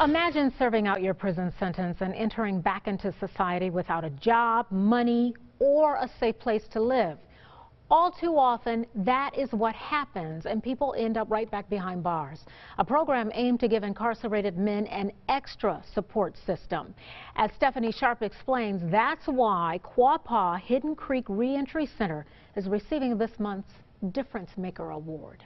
Imagine serving out your prison sentence and entering back into society without a job, money, or a safe place to live. All too often, that is what happens, and people end up right back behind bars. A program aimed to give incarcerated men an extra support system. As Stephanie Sharp explains, that's why Quapaw Hidden Creek Reentry Center is receiving this month's Difference Maker Award.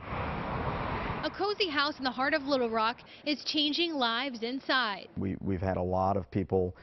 A cozy house in the heart of Little Rock is changing lives inside. We've had a lot of people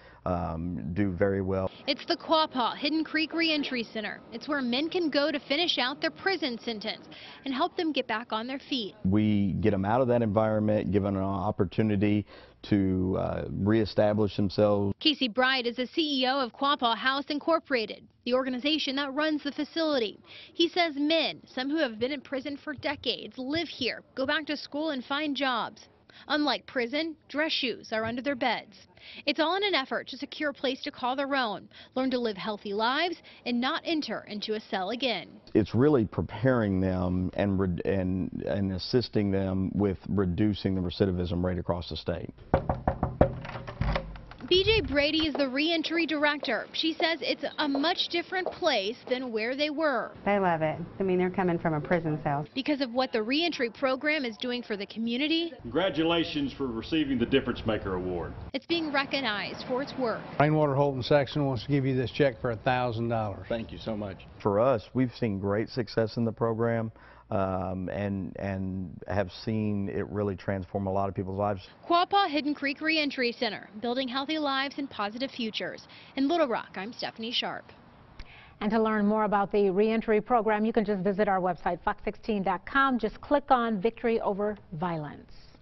do very well. It's the Quapaw Hidden Creek Reentry Center. It's where men can go to finish out their prison sentence and help them get back on their feet. We get them out of that environment, give them an opportunity to reestablish themselves. Casey Bright is the CEO of Quapaw House Incorporated, the organization that runs the facility. He says men, some who have been in prison for decades, live here, go back to school and find jobs. Unlike prison, dress shoes are under their beds. It's all in an effort to secure a place to call their own, learn to live healthy lives, and not enter into a cell again. It's really preparing them and assisting them with reducing the recidivism rate across the state. BJ Brady is the reentry director. She says it's a much different place than where they were. They love it. I mean, they're coming from a prison cell. Because of what the reentry program is doing for the community. Congratulations for receiving the Difference Maker Award. It's being recognized for its work. Rainwater Holton Saxon wants to give you this check for $1,000. Thank you so much. For us, we've seen great success in the program. And have seen it really transform a lot of people's lives. Quapaw Hidden Creek Reentry Center, building healthy lives and positive futures. In Little Rock, I'm Stephanie Sharp. And to learn more about the reentry program, you can just visit our website, fox16.com. Just click on Victory Over Violence.